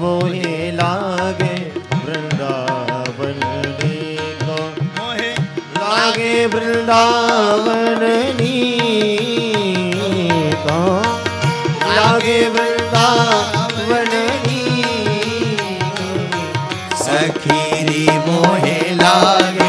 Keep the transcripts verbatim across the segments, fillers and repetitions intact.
मोहे लागे वृंदावन को मोहे लागे वृंदावन को लागे वृंदावन सखीरी मोहे लागे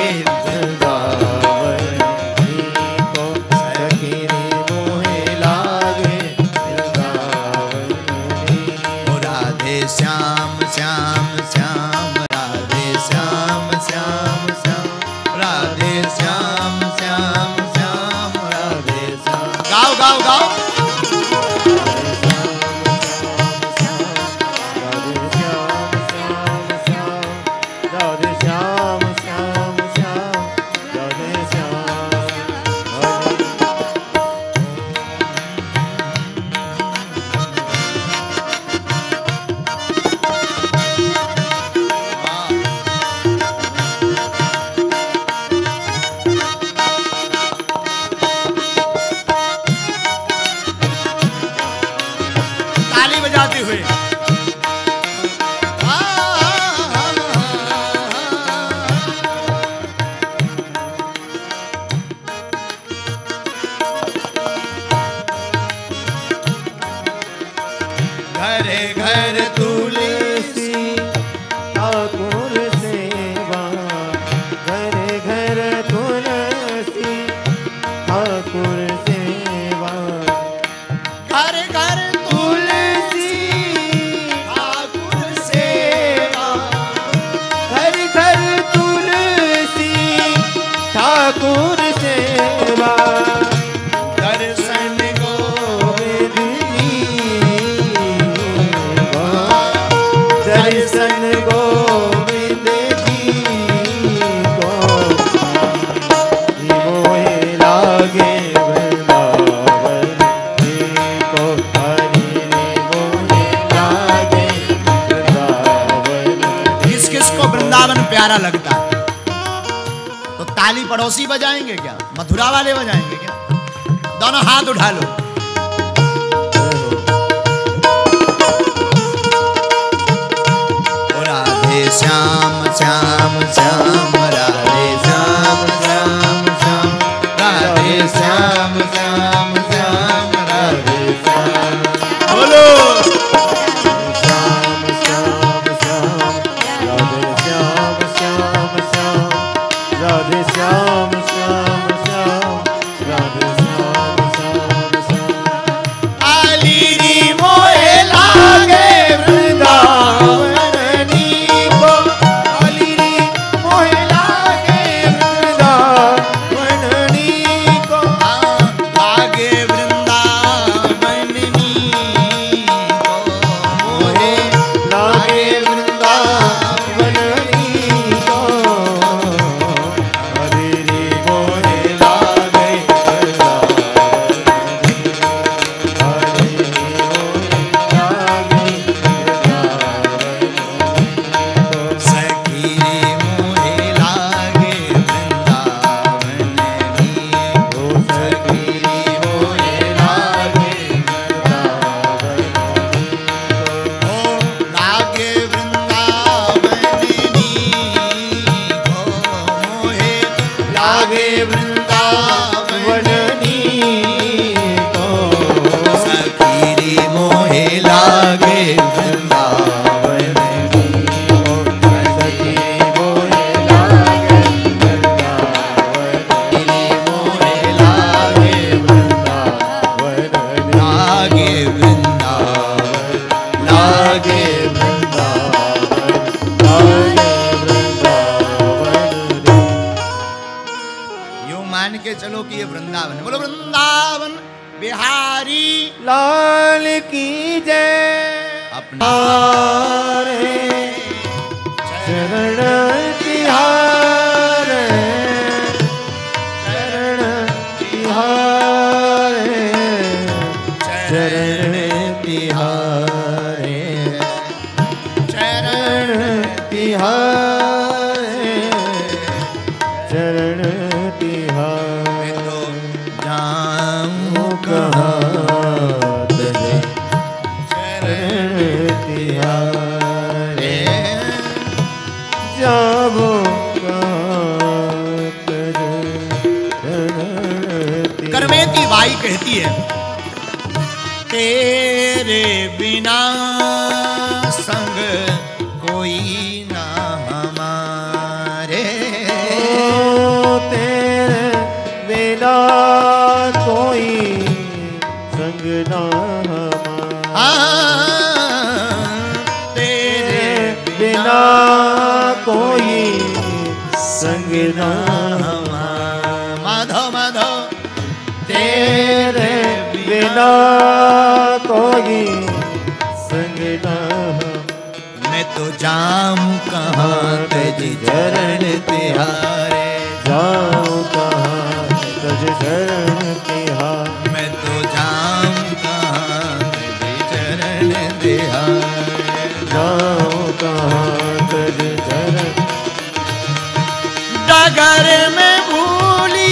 पड़ोसी बजाएंगे क्या, मथुरा वाले बजाएंगे क्या? दोनों हाथ उठा लो। राधे श्याम श्याम श्याम राधे श्याम श्याम श्याम राधे श्याम श्याम श्याम राधे श्याम बोलो Yeah. आई कहती है तेरे बिना संग कोई माधव माधव तेरे बिना कोई संग ना। मैं तो जाऊं कहाँ तुझे चरण तिहारे, जाऊं कहाँ तुझे चरण तिहारे। मैं तो जाऊं कहाँ तुझे चरण तिहारे, जाऊं कहाँ तुझे चरण। डगर में भूली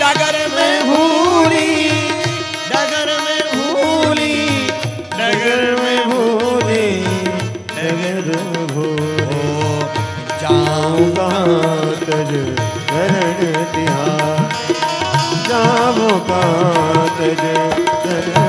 डगर में भूली, डगर में भूली, डगर में भूली, डगर में भूली, डगर में भूली। जाऊं कहाँ तुझे चरण तिहारे, जाऊं कहाँ तुझे चरण।